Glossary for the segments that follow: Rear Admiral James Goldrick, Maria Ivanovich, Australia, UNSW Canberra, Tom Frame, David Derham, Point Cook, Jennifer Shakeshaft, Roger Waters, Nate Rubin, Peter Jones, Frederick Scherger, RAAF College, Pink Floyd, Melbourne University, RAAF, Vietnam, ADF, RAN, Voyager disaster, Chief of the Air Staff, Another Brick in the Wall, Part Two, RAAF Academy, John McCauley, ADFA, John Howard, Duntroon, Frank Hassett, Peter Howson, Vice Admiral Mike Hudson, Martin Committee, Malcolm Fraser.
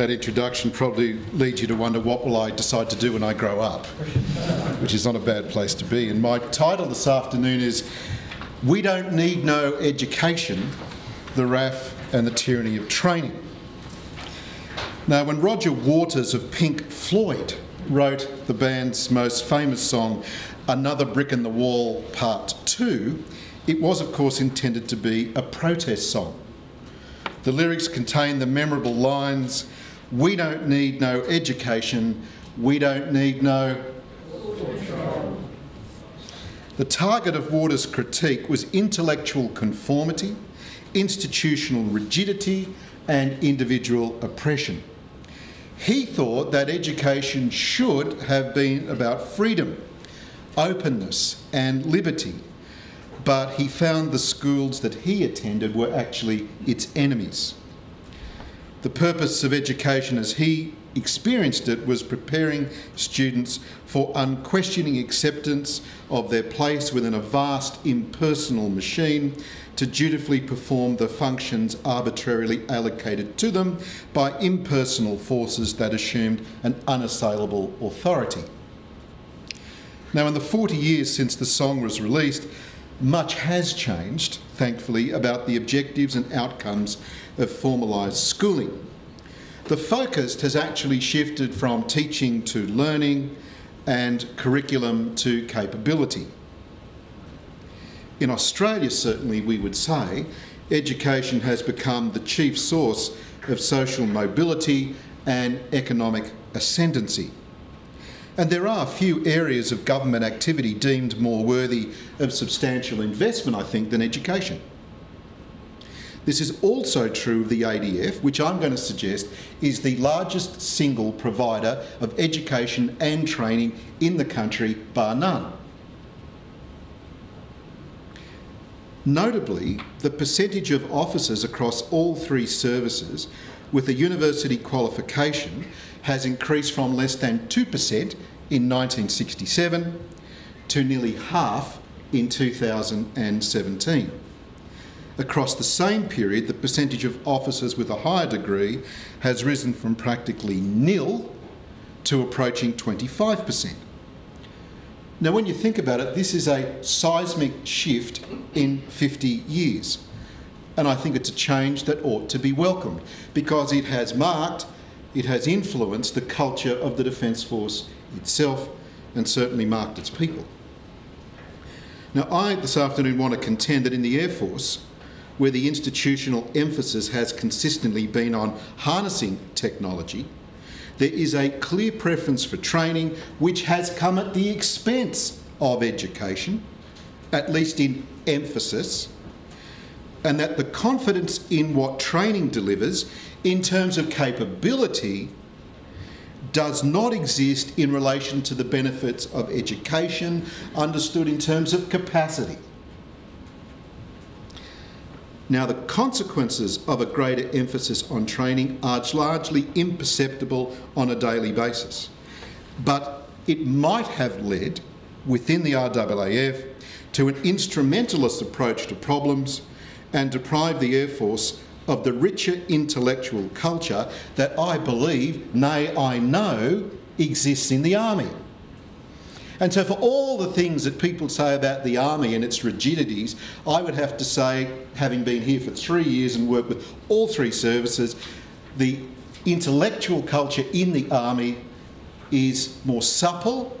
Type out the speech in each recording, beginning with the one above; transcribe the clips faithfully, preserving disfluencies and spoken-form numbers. that introduction probably leads you to wonder, what will I decide to do when I grow up? Which is not a bad place to be. And my title this afternoon is We Don't Need No Education, the R A A F and the Tyranny of Training. Now, when Roger Waters of Pink Floyd wrote the band's most famous song, Another Brick in the Wall, Part Two, it was, of course, intended to be a protest song. The lyrics contain the memorable lines, we don't need no education, we don't need no... The target of Waters' critique was intellectual conformity, institutional rigidity and individual oppression. He thought that education should have been about freedom, openness and liberty, but he found the schools that he attended were actually its enemies. The purpose of education as he experienced it was preparing students for unquestioning acceptance of their place within a vast impersonal machine to dutifully perform the functions arbitrarily allocated to them by impersonal forces that assumed an unassailable authority. Now, in the forty years since the song was released, much has changed, thankfully, about the objectives and outcomes of formalised schooling. The focus has actually shifted from teaching to learning and curriculum to capability. In Australia, certainly, we would say, education has become the chief source of social mobility and economic ascendancy. And there are few areas of government activity deemed more worthy of substantial investment, I think, than education. This is also true of the A D F, which I'm going to suggest is the largest single provider of education and training in the country, bar none. Notably, the percentage of officers across all three services with a university qualification has increased from less than two percent in nineteen sixty-seven to nearly half in two thousand seventeen. Across the same period, the percentage of officers with a higher degree has risen from practically nil to approaching twenty-five percent. Now, when you think about it, this is a seismic shift in fifty years. And I think it's a change that ought to be welcomed, because it has marked, it has influenced the culture of the Defence Force itself and certainly marked its people. Now, I this afternoon want to contend that in the Air Force, where the institutional emphasis has consistently been on harnessing technology, there is a clear preference for training which has come at the expense of education, at least in emphasis, and that the confidence in what training delivers in terms of capability does not exist in relation to the benefits of education, understood in terms of capacity. Now, the consequences of a greater emphasis on training are largely imperceptible on a daily basis, but it might have led within the R A A F to an instrumentalist approach to problems and deprive the Air Force of the richer intellectual culture that I believe, nay, I know, exists in the Army. And so for all the things that people say about the Army and its rigidities, I would have to say, having been here for three years and worked with all three services, the intellectual culture in the Army is more supple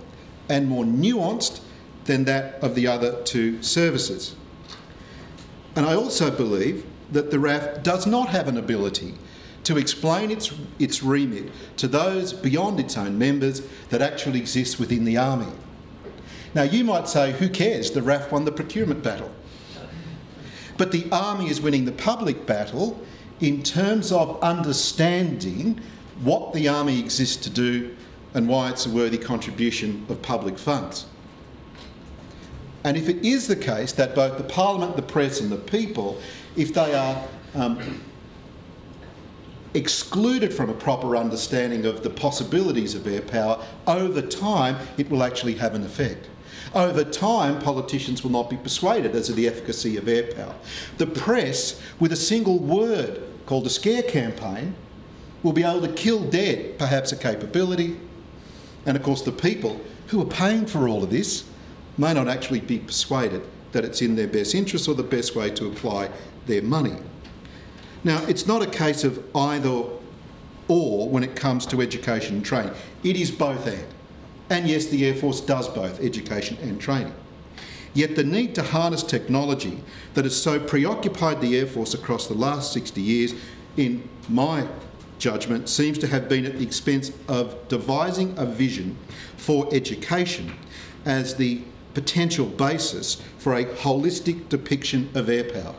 and more nuanced than that of the other two services. And I also believe that the R A A F does not have an ability to explain its, its remit to those beyond its own members that actually exists within the Army. Now, you might say, who cares? The R A A F won the procurement battle. But the Army is winning the public battle in terms of understanding what the Army exists to do and why it's a worthy contribution of public funds. And if it is the case that both the Parliament, the press and the people, if they are um, excluded from a proper understanding of the possibilities of air power, over time it will actually have an effect. Over time, politicians will not be persuaded as to the efficacy of air power. The press, with a single word called a scare campaign, will be able to kill dead, perhaps, a capability. And of course the people who are paying for all of this may not actually be persuaded that it's in their best interest or the best way to apply their money. Now, it's not a case of either or when it comes to education and training. It is both and. And yes, the Air Force does both education and training. Yet the need to harness technology that has so preoccupied the Air Force across the last sixty years, in my judgment, seems to have been at the expense of devising a vision for education as the potential basis for a holistic depiction of air power.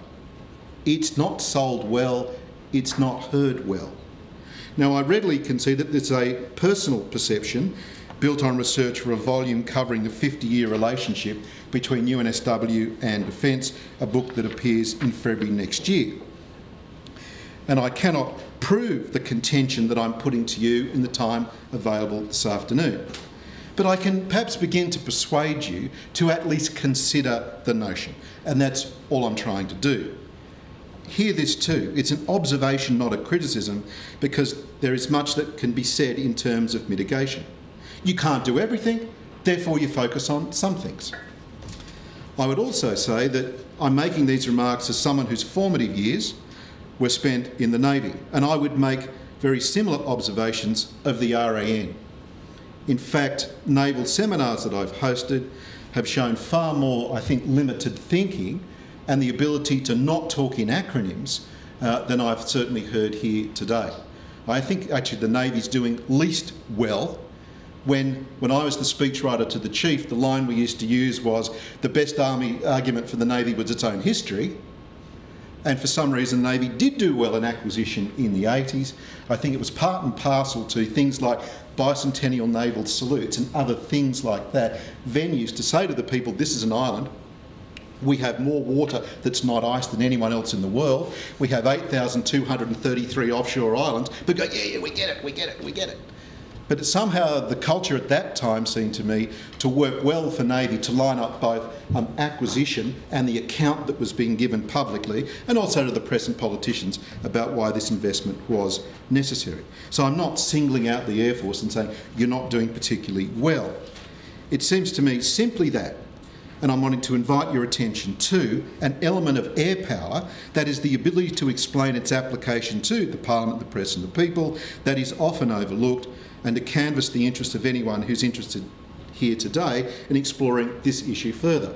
It's not sold well, it's not heard well. Now, I readily concede that there's a personal perception built on research for a volume covering the fifty-year relationship between U N S W and Defence, a book that appears in February next year. And I cannot prove the contention that I'm putting to you in the time available this afternoon. But I can perhaps begin to persuade you to at least consider the notion, and that's all I'm trying to do. Hear this too. It's an observation, not a criticism, because there is much that can be said in terms of mitigation. You can't do everything, therefore you focus on some things. I would also say that I'm making these remarks as someone whose formative years were spent in the Navy, and I would make very similar observations of the R A N. In fact, naval seminars that I've hosted have shown far more, I think, limited thinking and the ability to not talk in acronyms uh, than I've certainly heard here today. I think actually the Navy's doing least well. When, when I was the speechwriter to the Chief, the line we used to use was, the best Army argument for the Navy was its own history. And for some reason, the Navy did do well in acquisition in the eighties. I think it was part and parcel to things like bicentennial naval salutes and other things like that, venues to say to the people, this is an island. We have more water that's not ice than anyone else in the world. We have eight thousand two hundred thirty-three offshore islands. But go, yeah, yeah, we get it, we get it, we get it. But somehow the culture at that time seemed to me to work well for Navy to line up both um, acquisition and the account that was being given publicly, and also to the press and politicians about why this investment was necessary. So I'm not singling out the Air Force and saying you're not doing particularly well. It seems to me simply that, and I'm wanting to invite your attention to, an element of air power that is the ability to explain its application to the Parliament, the press and the people, that is often overlooked, and to canvass the interest of anyone who's interested here today in exploring this issue further.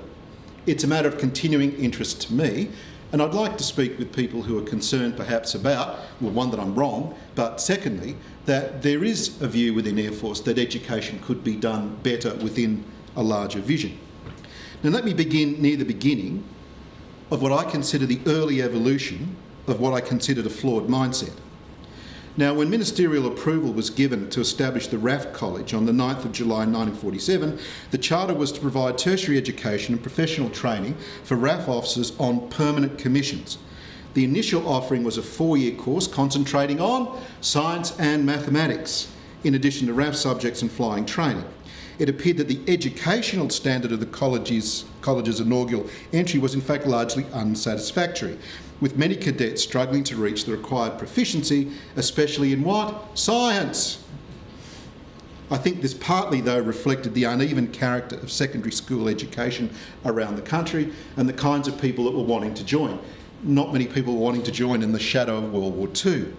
It's a matter of continuing interest to me, and I'd like to speak with people who are concerned perhaps about, well, one, that I'm wrong, but secondly, that there is a view within Air Force that education could be done better within a larger vision. Now, let me begin near the beginning of what I consider the early evolution of what I considered a flawed mindset. Now, when ministerial approval was given to establish the R A A F College on the ninth of July nineteen forty-seven, the charter was to provide tertiary education and professional training for R A A F officers on permanent commissions. The initial offering was a four-year course concentrating on science and mathematics, in addition to R A A F subjects and flying training. It appeared that the educational standard of the college's, college's inaugural entry was in fact largely unsatisfactory, with many cadets struggling to reach the required proficiency, especially in what? Science! I think this partly, though, reflected the uneven character of secondary school education around the country and the kinds of people that were wanting to join. Not many people were wanting to join in the shadow of World War Two.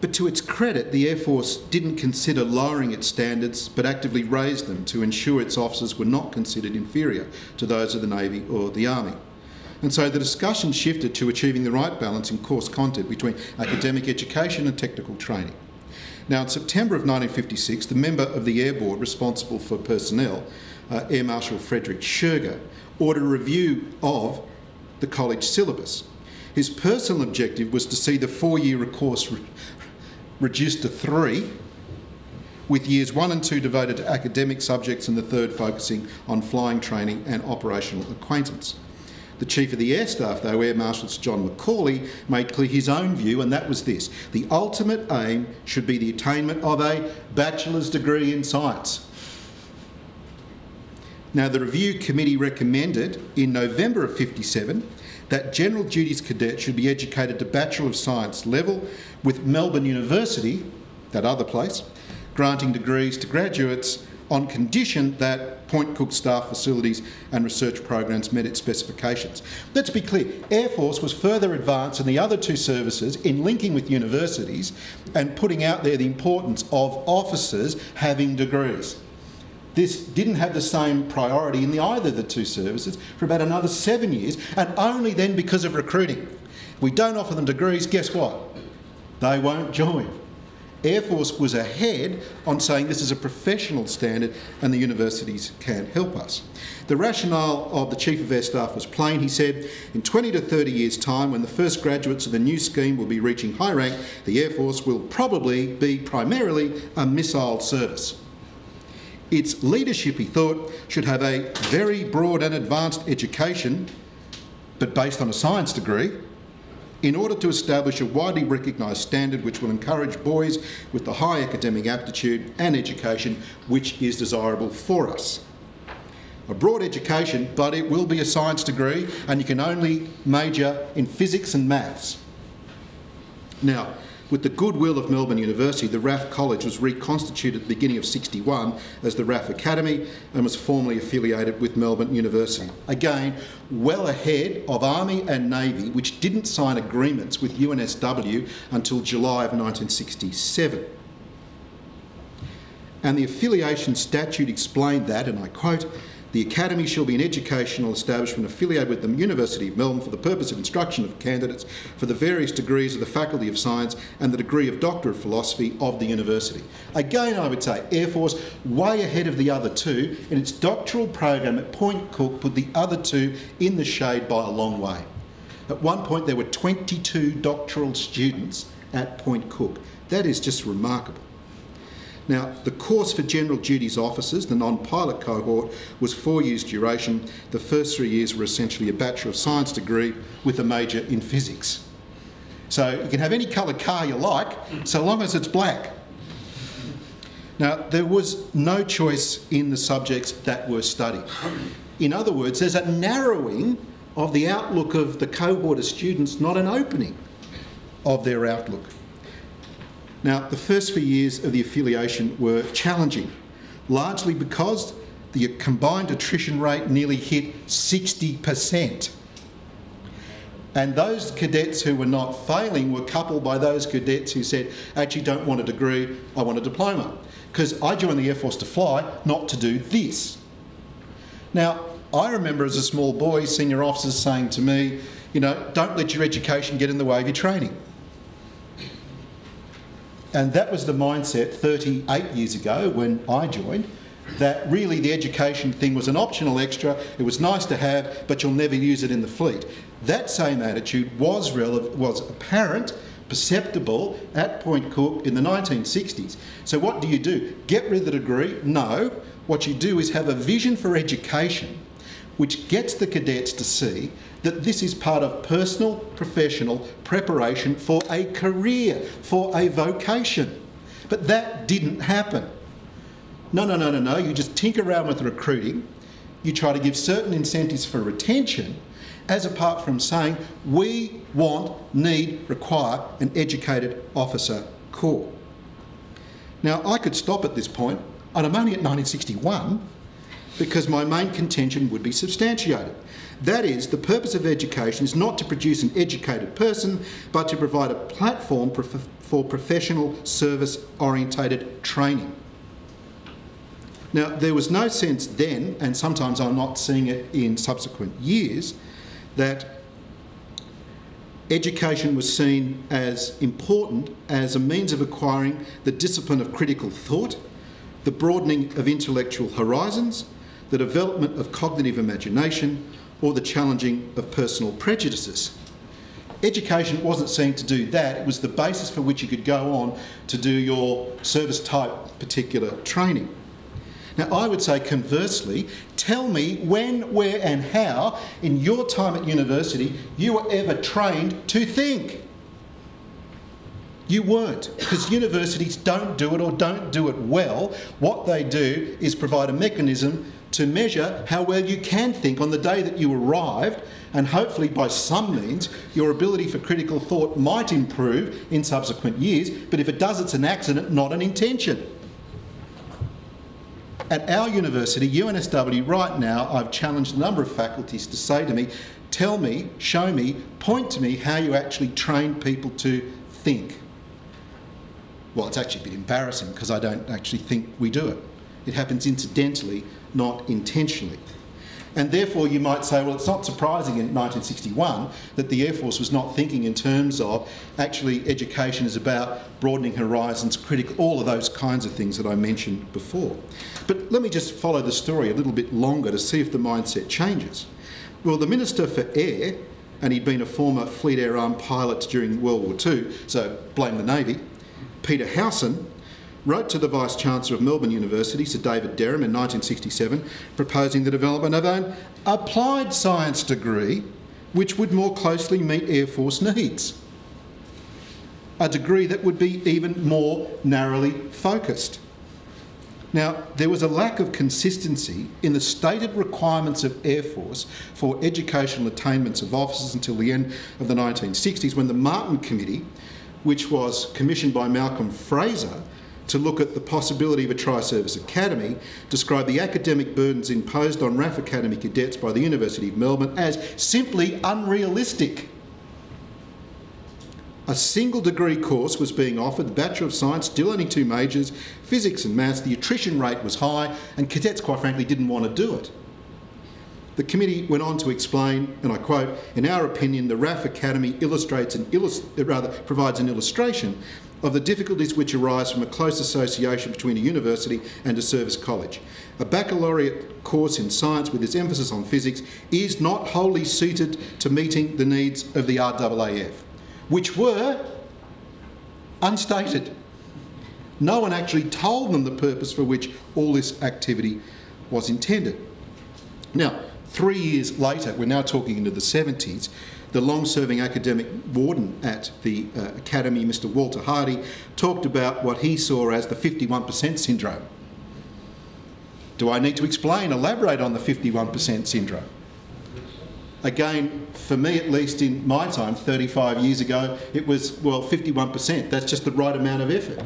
But to its credit, the Air Force didn't consider lowering its standards, but actively raised them to ensure its officers were not considered inferior to those of the Navy or the Army. And so the discussion shifted to achieving the right balance in course content between academic education and technical training. Now, in September of nineteen fifty-six, the member of the Air Board responsible for personnel, uh, Air Marshal Frederick Scherger, ordered a review of the college syllabus. His personal objective was to see the four-year course re reduced to three, with years one and two devoted to academic subjects and the third focusing on flying training and operational acquaintance. The Chief of the Air Staff, though, Air Marshal John McCauley, made clear his own view, and that was this. The ultimate aim should be the attainment of a bachelor's degree in science. Now, the review committee recommended in November of fifty-seven that general duties cadets should be educated to Bachelor of Science level, with Melbourne University, that other place, granting degrees to graduates on condition that Point Cook staff, facilities and research programs met its specifications. Let's be clear, Air Force was further advanced than the other two services in linking with universities and putting out there the importance of officers having degrees. This didn't have the same priority in the either of the two services for about another seven years, and only then because of recruiting. If we don't offer them degrees, guess what? They won't join. Air Force was ahead on saying this is a professional standard and the universities can't help us. The rationale of the Chief of Air Staff was plain. He said, in twenty to thirty years' time, when the first graduates of the new scheme will be reaching high rank, the Air Force will probably be primarily a missile service. Its leadership, he thought, should have a very broad and advanced education, but based on a science degree, in order to establish a widely recognised standard which will encourage boys with the high academic aptitude and education which is desirable for us. A broad education, but it will be a science degree, and you can only major in physics and maths. Now, with the goodwill of Melbourne University, the RAAF College was reconstituted at the beginning of sixty-one as the RAAF Academy and was formally affiliated with Melbourne University. Again, well ahead of Army and Navy, which didn't sign agreements with U N S W until July of nineteen sixty-seven. And the affiliation statute explained that, and I quote, "The Academy shall be an educational establishment affiliated with the University of Melbourne for the purpose of instruction of candidates for the various degrees of the Faculty of Science and the degree of Doctor of Philosophy of the University." Again, I would say, Air Force way ahead of the other two, and its doctoral program at Point Cook put the other two in the shade by a long way. At one point, there were twenty-two doctoral students at Point Cook. That is just remarkable. Now, the course for general duties officers, the non-pilot cohort, was four years duration. The first three years were essentially a Bachelor of Science degree with a major in physics. So you can have any colour car you like, so long as it's black. Now, there was no choice in the subjects that were studied. In other words, there's a narrowing of the outlook of the cohort of students, not an opening of their outlook. Now, the first few years of the affiliation were challenging, largely because the combined attrition rate nearly hit sixty percent. And those cadets who were not failing were coupled by those cadets who said, I actually don't want a degree, I want a diploma, because I joined the Air Force to fly, not to do this. Now, I remember as a small boy, senior officers saying to me, you know, don't let your education get in the way of your training. And that was the mindset thirty-eight years ago when I joined, that really the education thing was an optional extra, it was nice to have, but you'll never use it in the fleet. That same attitude was, was apparent, perceptible at Point Cook in the nineteen sixties. So what do you do? Get rid of the degree? No. What you do is have a vision for education which gets the cadets to see that this is part of personal, professional preparation for a career, for a vocation. But that didn't happen. No, no, no, no, no. You just tinker around with recruiting. You try to give certain incentives for retention, as apart from saying, we want, need, require an educated officer corps. Now, I could stop at this point, and I'm only at nineteen sixty-one, because my main contention would be substantiated. That is, the purpose of education is not to produce an educated person, but to provide a platform for professional service-orientated training. Now, there was no sense then, and sometimes I'm not seeing it in subsequent years, that education was seen as important as a means of acquiring the discipline of critical thought, the broadening of intellectual horizons, the development of cognitive imagination, or the challenging of personal prejudices. Education wasn't seen to do that. It was the basis for which you could go on to do your service type particular training. Now, I would say conversely, tell me when, where and how in your time at university you were ever trained to think. You weren't, because universities don't do it or don't do it well. What they do is provide a mechanism to measure how well you can think on the day that you arrived, and hopefully by some means your ability for critical thought might improve in subsequent years, but if it does, it's an accident, not an intention. At our university, U N S W, right now, I've challenged a number of faculties to say to me, tell me, show me, point to me how you actually train people to think. Well, it's actually a bit embarrassing because I don't actually think we do it. It happens incidentally, not intentionally. And therefore you might say, well, it's not surprising in nineteen sixty-one that the Air Force was not thinking in terms of actually education is about broadening horizons, critical, all of those kinds of things that I mentioned before. But let me just follow the story a little bit longer to see if the mindset changes. Well, the Minister for Air, and he'd been a former Fleet Air Arm pilot during World War Two, so blame the Navy, Peter Howson, wrote to the Vice-Chancellor of Melbourne University, Sir David Derham, in nineteen sixty-seven, proposing the development of an applied science degree which would more closely meet Air Force needs. A degree that would be even more narrowly focused. Now, there was a lack of consistency in the stated requirements of Air Force for educational attainments of officers until the end of the nineteen sixties, when the Martin Committee, which was commissioned by Malcolm Fraser to look at the possibility of a tri-service academy, described the academic burdens imposed on R A A F Academy cadets by the University of Melbourne as simply unrealistic. A single degree course was being offered, the Bachelor of Science, still only two majors, physics and maths, the attrition rate was high, and cadets, quite frankly, didn't want to do it. The committee went on to explain, and I quote, "In our opinion, the R A A F Academy illustrates an illust rather provides an illustration of the difficulties which arise from a close association between a university and a service college. A baccalaureate course in science with its emphasis on physics is not wholly suited to meeting the needs of the R A A F, which were unstated. No one actually told them the purpose for which all this activity was intended. Now, three years later, we're now talking into the seventies, the long-serving academic warden at the uh, Academy, Mister Walter Hardy, talked about what he saw as the fifty-one percent syndrome. Do I need to explain, elaborate on the fifty-one percent syndrome? Again, for me, at least in my time, thirty-five years ago, it was, well, fifty-one percent. That's just the right amount of effort.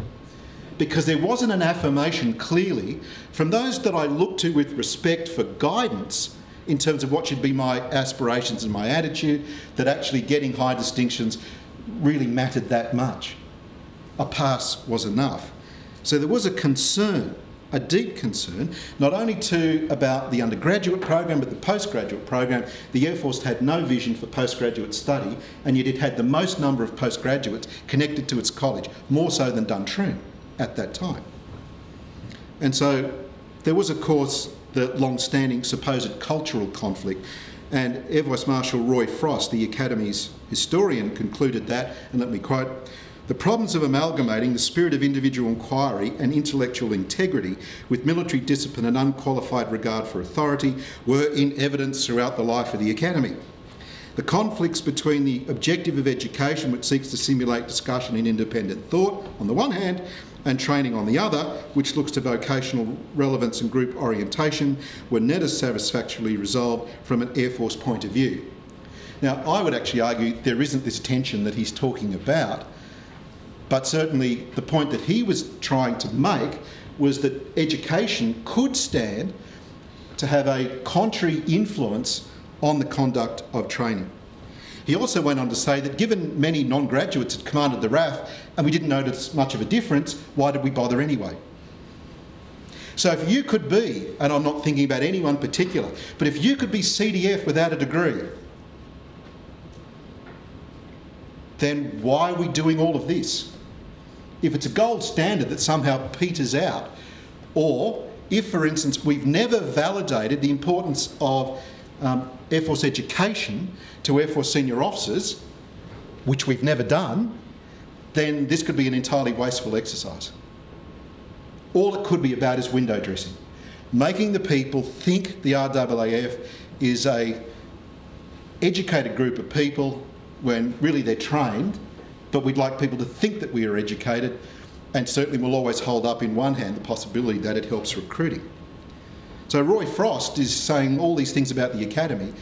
Because there wasn't an affirmation clearly from those that I looked to with respect for guidance in terms of what should be my aspirations and my attitude, that actually getting high distinctions really mattered that much. A pass was enough. So there was a concern, a deep concern, not only too about the undergraduate program, but the postgraduate program. The Air Force had no vision for postgraduate study, and yet it had the most number of postgraduates connected to its college, more so than Duntroon at that time. And so there was, of course, the long-standing supposed cultural conflict, and Air Vice Marshal Roy Frost, the Academy's historian, concluded that, and let me quote, "The problems of amalgamating the spirit of individual inquiry and intellectual integrity with military discipline and unqualified regard for authority were in evidence throughout the life of the Academy. The conflicts between the objective of education, which seeks to stimulate discussion and independent thought on the one hand, and training on the other, which looks to vocational relevance and group orientation, were not as satisfactorily resolved from an Air Force point of view." Now, I would actually argue there isn't this tension that he's talking about, but certainly the point that he was trying to make was that education could stand to have a contrary influence on the conduct of training. He also went on to say that given many non-graduates had commanded the R A A F and we didn't notice much of a difference, why did we bother anyway? So if you could be, and I'm not thinking about anyone particular, but if you could be C D F without a degree, then why are we doing all of this? If it's a gold standard that somehow peters out, or if, for instance, we've never validated the importance of um, Air Force education to Air Force senior officers, which we've never done, then this could be an entirely wasteful exercise. All it could be about is window dressing. Making the people think the R A A F is an educated group of people when really they're trained but we'd like people to think that we are educated, and certainly we'll always hold up in one hand the possibility that it helps recruiting. So Roy Frost is saying all these things about the Academy,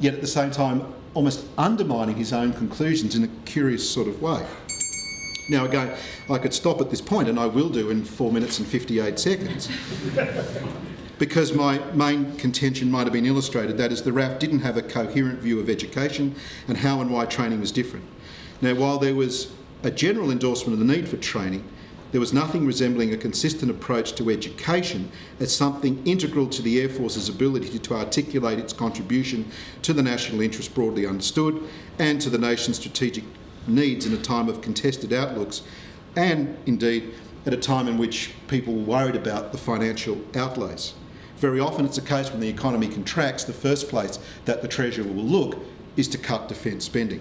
yet at the same time almost undermining his own conclusions in a curious sort of way. Now again, I could stop at this point, and I will do in four minutes and fifty-eight seconds, because my main contention might have been illustrated, that is the RAAF didn't have a coherent view of education and how and why training was different. Now while there was a general endorsement of the need for training, there was nothing resembling a consistent approach to education as something integral to the Air Force's ability to articulate its contribution to the national interest broadly understood and to the nation's strategic needs in a time of contested outlooks, and indeed at a time in which people were worried about the financial outlays. Very often it's a case when the economy contracts, the first place that the Treasurer will look is to cut defence spending.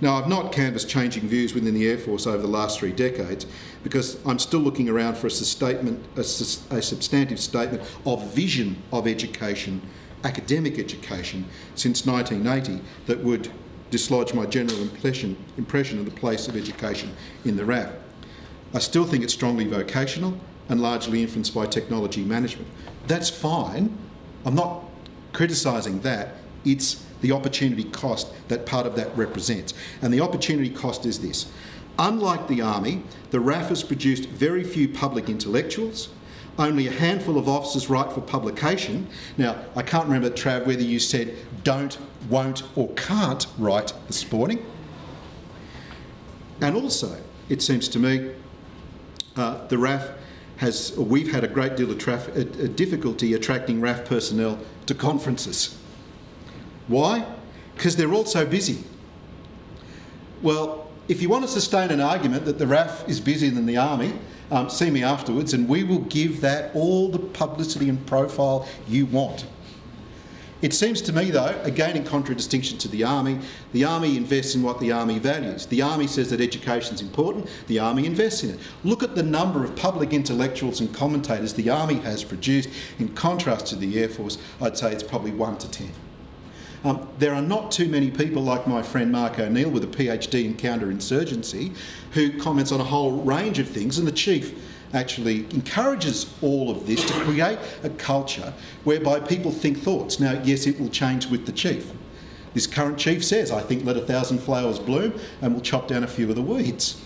Now, I've not canvassed changing views within the Air Force over the last three decades because I'm still looking around for a, statement, a, a substantive statement of vision of education, academic education, since nineteen eighty that would dislodge my general impression, impression of the place of education in the RAAF. I still think it's strongly vocational and largely influenced by technology management. That's fine. I'm not criticising that. It's the opportunity cost that part of that represents. And the opportunity cost is this. Unlike the Army, the RAAF has produced very few public intellectuals, only a handful of officers write for publication. Now, I can't remember, Trav, whether you said don't, won't or can't write this morning. And also, it seems to me, uh, the RAAF has, or we've had a great deal of traf a, a difficulty attracting RAAF personnel to conferences. Why? Because they're all so busy. Well, if you want to sustain an argument that the RAAF is busier than the Army, um, see me afterwards and we will give that all the publicity and profile you want. It seems to me, though, again in contradistinction to the Army, the Army invests in what the Army values. The Army says that education is important, the Army invests in it. Look at the number of public intellectuals and commentators the Army has produced in contrast to the Air Force. I'd say it's probably one to ten. Um, there are not too many people like my friend Mark O'Neill with a PhD in counterinsurgency who comments on a whole range of things, and the Chief actually encourages all of this to create a culture whereby people think thoughts. Now, yes, it will change with the Chief. This current Chief says, I think, let a thousand flowers bloom and we'll chop down a few of the weeds.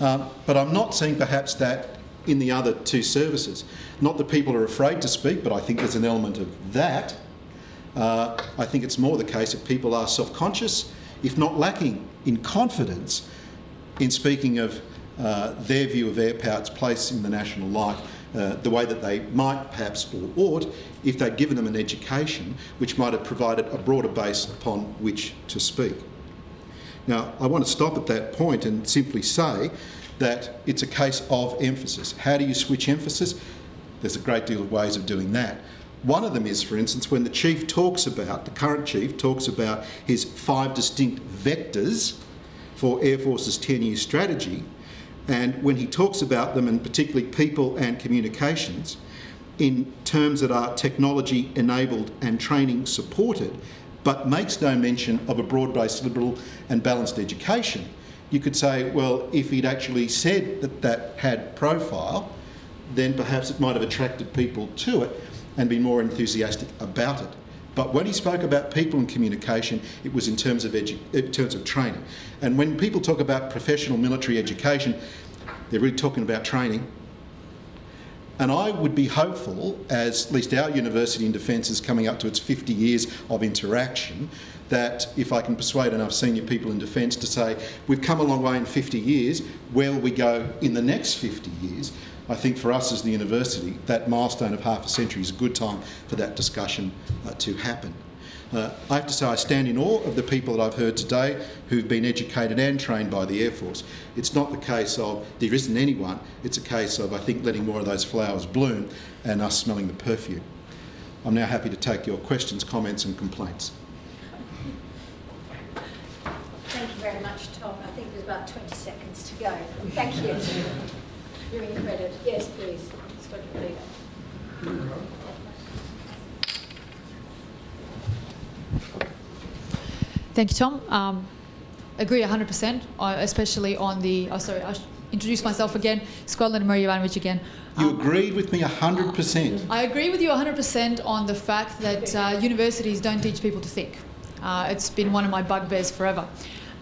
Um, but I'm not seeing perhaps that in the other two services. Not that people are afraid to speak, but I think there's an element of that. Uh, I think it's more the case that people are self-conscious, if not lacking in confidence, in speaking of uh, their view of air power's place in the national life, uh, the way that they might perhaps or ought, if they'd given them an education which might have provided a broader base upon which to speak. Now, I want to stop at that point and simply say that it's a case of emphasis. How do you switch emphasis? There's a great deal of ways of doing that. One of them is, for instance, when the Chief talks about, the current Chief talks about his five distinct vectors for Air Force's ten-year strategy, and when he talks about them, and particularly people and communications, in terms that are technology-enabled and training-supported, but makes no mention of a broad-based, liberal and balanced education, you could say, well, if he'd actually said that that had profile, then perhaps it might have attracted people to it and be more enthusiastic about it. But when he spoke about people and communication, it was in terms of edu in terms of training. And when people talk about professional military education, they're really talking about training. And I would be hopeful, as at least our University in Defence is coming up to its fifty years of interaction, that if I can persuade enough senior people in Defence to say, we've come a long way in fifty years, where will we go in the next fifty years? I think for us as the University, that milestone of half a century is a good time for that discussion uh, to happen. Uh, I have to say I stand in awe of the people that I've heard today who've been educated and trained by the Air Force. It's not the case of there isn't anyone, it's a case of I think letting more of those flowers bloom and us smelling the perfume. I'm now happy to take your questions, comments and complaints. Thank you very much, Tom. I think there's about twenty seconds to go. Thank you. Giving credit. Yes, please. Thank you, Tom. Um, agree one hundred percent, especially on the... Oh, sorry, I introduce myself again. Scotland, Maria Ivanovich again. You um, agreed with me one hundred percent. I agree with you one hundred percent on the fact that uh, universities don't teach people to think. Uh, it's been one of my bugbears forever.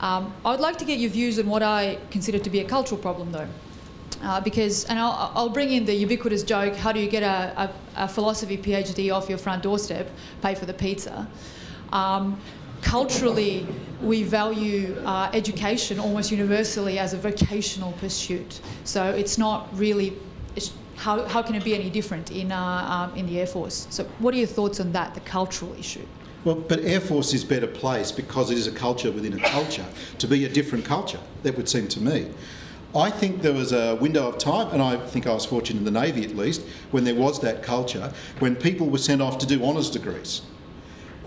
Um, I would like to get your views on what I consider to be a cultural problem, though, uh, because, and I'll, I'll bring in the ubiquitous joke, how do you get a, a, a philosophy PhD off your front doorstep, pay for the pizza? Um, culturally, we value uh, education almost universally as a vocational pursuit. So it's not really, it's, how, how can it be any different in, uh, um, in the Air Force? So what are your thoughts on that, the cultural issue? Well, but Air Force is better placed because it is a culture within a culture to be a different culture, that would seem to me. I think there was a window of time, and I think I was fortunate in the Navy at least, when there was that culture, when people were sent off to do honours degrees.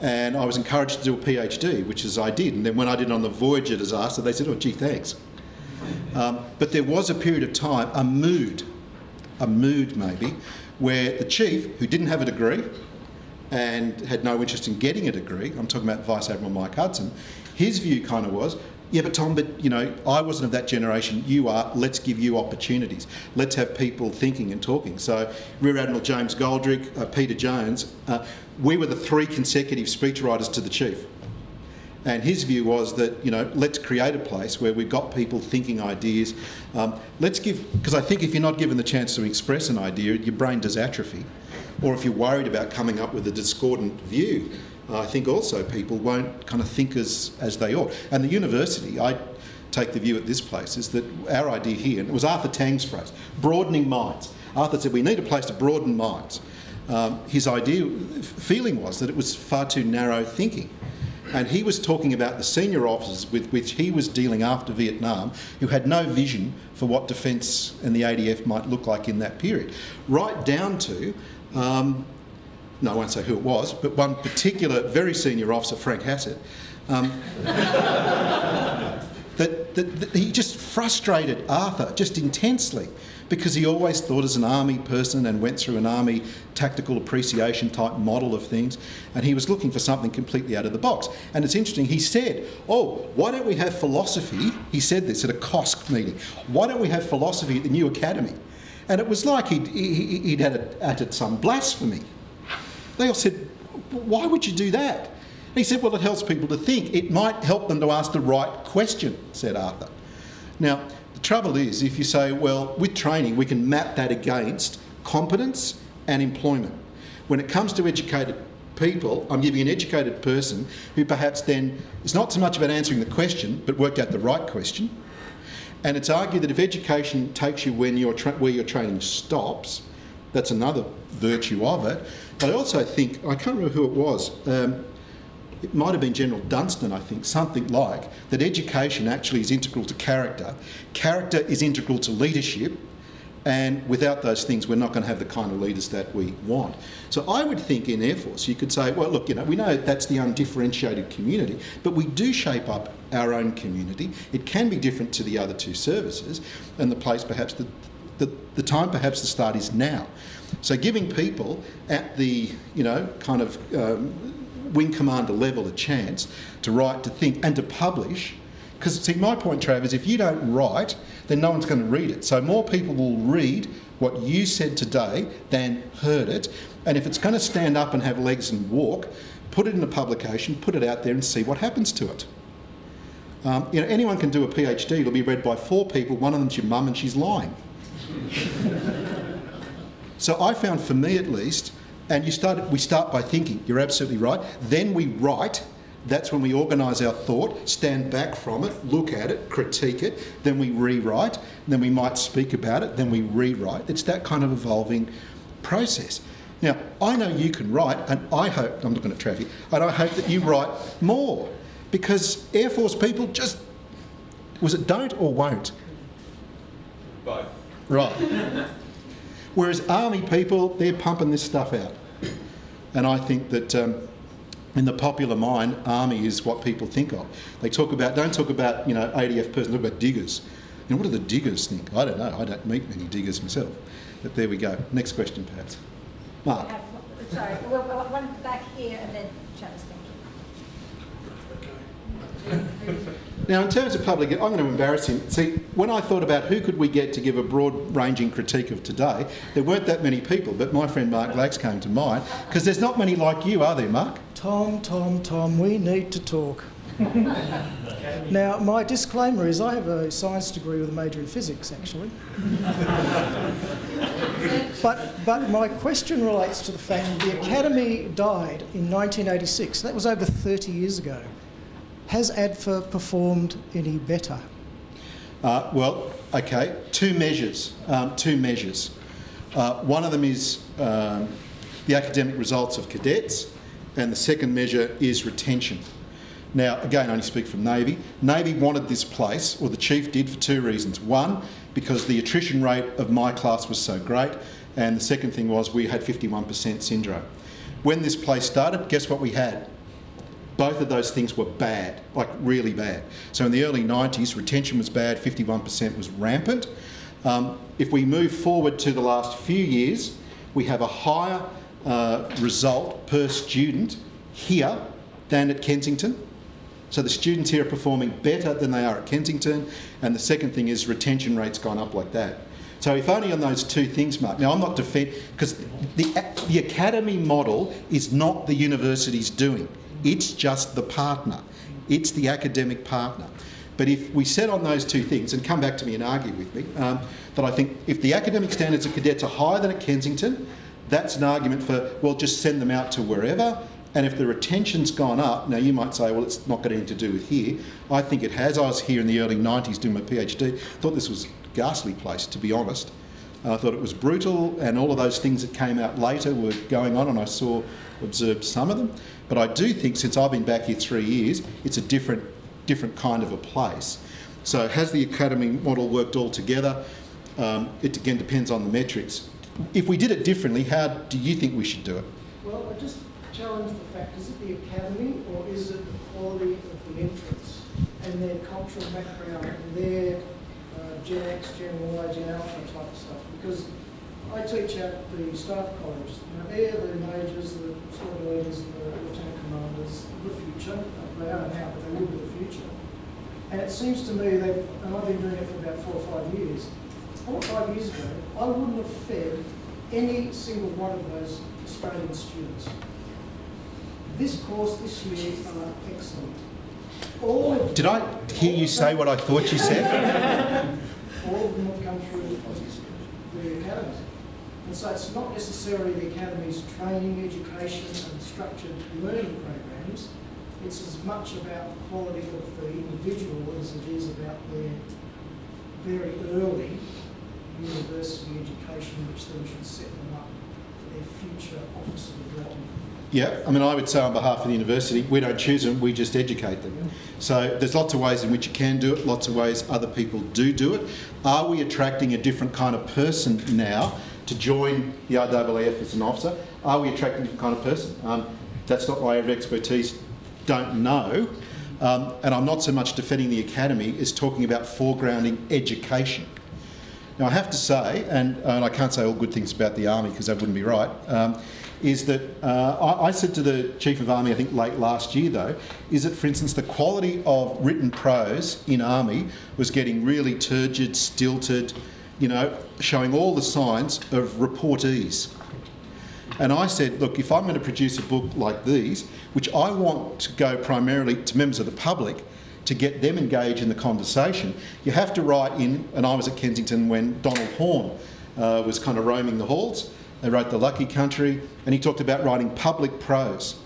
And I was encouraged to do a PhD, which is I did. And then when I did it on the Voyager disaster, they said, oh, gee, thanks. Um, but there was a period of time, a mood, a mood maybe, where the chief, who didn't have a degree, and had no interest in getting a degree, I'm talking about Vice Admiral Mike Hudson, his view kind of was, yeah, but Tom, but, you know, I wasn't of that generation, you are, let's give you opportunities. Let's have people thinking and talking. So Rear Admiral James Goldrick, uh, Peter Jones, uh, we were the three consecutive speechwriters to the Chief. And his view was that, you know, let's create a place where we've got people thinking ideas. Um, let's give, because I think if you're not given the chance to express an idea, your brain does atrophy. Or if you're worried about coming up with a discordant view, uh, I think also people won't kind of think as, as they ought. And the university, I take the view at this place, is that our idea here, and it was Arthur Tang's phrase, broadening minds. Arthur said, we need a place to broaden minds. Um, his idea, feeling was that it was far too narrow thinking. And he was talking about the senior officers with which he was dealing after Vietnam, who had no vision for what defence and the A D F might look like in that period. Right down to... Um, no, I won't say who it was, but one particular very senior officer, Frank Hassett, um, that, that, that he just frustrated Arthur just intensely because he always thought as an army person and went through an army tactical appreciation type model of things, and he was looking for something completely out of the box. And it's interesting, he said, oh, why don't we have philosophy? He said this at a C O S C meeting. Why don't we have philosophy at the new academy? And it was like he'd, he'd had uttered some blasphemy. They all said, why would you do that? And he said, well, it helps people to think. It might help them to ask the right question, said Arthur. Now, the trouble is, if you say, well, with training, we can map that against competence and employment. When it comes to educated people, I'm giving an educated person who perhaps then is not so much about answering the question, but worked out the right question. And it's argued that if education takes you when your where your training stops, that's another virtue of it. But I also think, I can't remember who it was, um, it might have been General Dunstan, I think, something like, that education actually is integral to character. Character is integral to leadership. And without those things, we're not going to have the kind of leaders that we want. So I would think in Air Force, you could say, well, look, you know, we know that's the undifferentiated community, but we do shape up our own community. It can be different to the other two services, and the place perhaps, the, the, the time perhaps to start is now. So giving people at the, you know, kind of um, wing commander level a chance to write, to think, and to publish. Because, see, my point, Trav, is if you don't write, then no one's going to read it. So more people will read what you said today than heard it. And if it's going to stand up and have legs and walk, put it in a publication, put it out there and see what happens to it. Um, you know, anyone can do a PhD. It'll be read by four people. One of them's your mum and she's lying. So I found, for me at least, and you start, we start by thinking. You're absolutely right. Then we write. That's when we organise our thought, stand back from it, look at it, critique it, then we rewrite, then we might speak about it, then we rewrite. It's that kind of evolving process. Now, I know you can write, and I hope, I'm looking at Traffy, and I hope that you write more, because Air Force people just, was it don't or won't? Both. Right. Whereas Army people, they're pumping this stuff out. And I think that... Um, in the popular mind, army is what people think of. They talk about, don't talk about, you know, A D F person, talk about diggers. You know, what do the diggers think? I don't know. I don't meet many diggers myself. But there we go. Next question, perhaps. Mark. Sorry, well, one back here and then Travis, thank you. Now, in terms of public, I'm going to embarrass him. See, when I thought about who could we get to give a broad-ranging critique of today, there weren't that many people, but my friend Mark Lax came to mind, because there's not many like you, are there, Mark? Tom, Tom, Tom, we need to talk. Now, my disclaimer is I have a science degree with a major in physics, actually. but, but my question relates to the fact that the Academy died in nineteen eighty-six. That was over thirty years ago. Has A D F A performed any better? Uh, well, okay, two measures, um, two measures. Uh, one of them is um, the academic results of cadets, and the second measure is retention. Now, again, I only speak from Navy. Navy wanted this place, or the Chief did, for two reasons. One, because the attrition rate of my class was so great, and the second thing was we had fifty-one percent syndrome. When this place started, guess what we had? Both of those things were bad, like really bad. So in the early nineties, retention was bad, fifty-one percent was rampant. Um, if we move forward to the last few years, we have a higher uh, result per student here than at Kensington. So the students here are performing better than they are at Kensington. And the second thing is retention rates gone up like that. So if only on those two things, Mark. Now, I'm not defending, because the, the academy model is not the university's doing. It's just the partner. It's the academic partner. But if we set on those two things, and come back to me and argue with me, um, that I think if the academic standards of cadets are higher than at Kensington, that's an argument for, well, just send them out to wherever. And if the retention's gone up, now you might say, well, it's not got anything to do with here. I think it has. I was here in the early nineties doing my PhD. Thought this was a ghastly place, to be honest. I thought it was brutal, and all of those things that came out later were going on, and I saw, observed some of them. But I do think, since I've been back here three years, it's a different, different kind of a place. So has the academy model worked all together? Um, it again depends on the metrics. If we did it differently, how do you think we should do it? Well, I just challenge the fact, is it the academy, or is it the quality of the entrants and their cultural background and their Gen X, Gen Y, Gen Alpha type of stuff, because I teach at the staff college. Now, they're the majors, the sort of leaders, the lieutenant commanders, the future. They are now, but they will be the future. And it seems to me they've, and I've been doing it for about four or five years, four or five years ago, I wouldn't have fed any single one of those Australian students. This course this year are excellent. All Did I hear you say what I thought you said? All of them have come through the academy. And so it's not necessarily the academy's training, education and structured learning programs. It's as much about the quality of the individual as it is about their very early university education, which then should set them up for their future officer development. Yeah, I mean, I would say on behalf of the university, we don't choose them, we just educate them. So there's lots of ways in which you can do it, lots of ways other people do do it. Are we attracting a different kind of person now to join the R A A F as an officer? Are we attracting a different kind of person? Um, that's not my area of expertise, don't know. Um, and I'm not so much defending the academy as talking about foregrounding education. Now, I have to say, and, and I can't say all good things about the Army because that wouldn't be right, um, is that uh, I, I said to the Chief of Army, I think late last year though, is that, for instance, the quality of written prose in Army was getting really turgid, stilted, you know, showing all the signs of reportees. And I said, look, if I'm going to produce a book like these, which I want to go primarily to members of the public, to get them engaged in the conversation, you have to write in, and I was at Kensington when Donald Horne uh, was kind of roaming the halls. They wrote The Lucky Country, and he talked about writing public prose.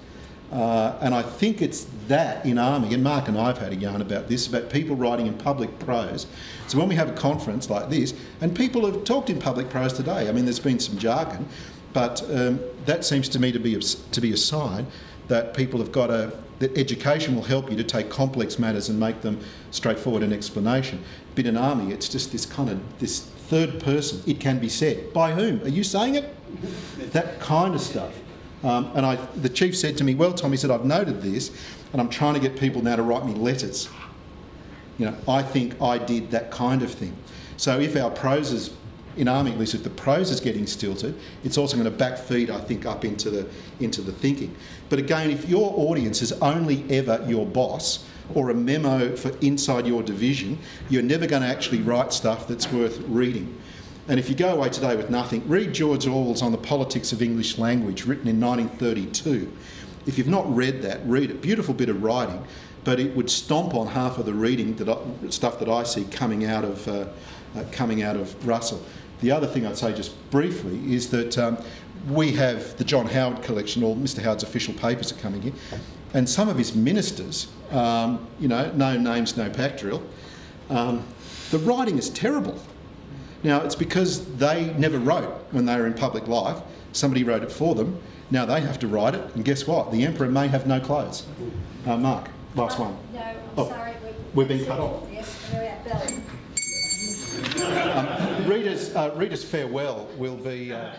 Uh, and I think it's that in Army, and Mark and I have had a yarn about this, about people writing in public prose. So when we have a conference like this, and people have talked in public prose today, I mean, there's been some jargon, but um, that seems to me to be a, to be a sign that people have got a, that education will help you to take complex matters and make them straightforward in explanation. But in Army, it's just this kind of, this third person, it can be said. By whom? Are you saying it? That kind of stuff. Um, and I, the Chief said to me, well, Tom, he said, I've noted this, and I'm trying to get people now to write me letters. You know, I think I did that kind of thing. So if our prose is, in Army at least, if the prose is getting stilted, it's also going to backfeed, I think, up into the, into the thinking. But again, if your audience is only ever your boss, or a memo for inside your division, you're never going to actually write stuff that's worth reading. And if you go away today with nothing, read George Orwell's On the Politics of English Language, written in nineteen thirty-two. If you've not read that, read it. Beautiful bit of writing, but it would stomp on half of the reading that I, stuff that I see coming out of uh, uh, coming out of Russell. The other thing I'd say just briefly is that um, we have the John Howard collection, all Mister Howard's official papers are coming in, and some of his ministers, um, you know, no names, no pactorial. Um, the writing is terrible. Now, it's because they never wrote when they were in public life. Somebody wrote it for them. Now they have to write it, and guess what? The Emperor may have no clothes. Uh, Mark, last one. No, I'm oh, sorry. We've been cut off. Yes, we're at Bell. um, readers, uh, readers' farewell will be... Uh...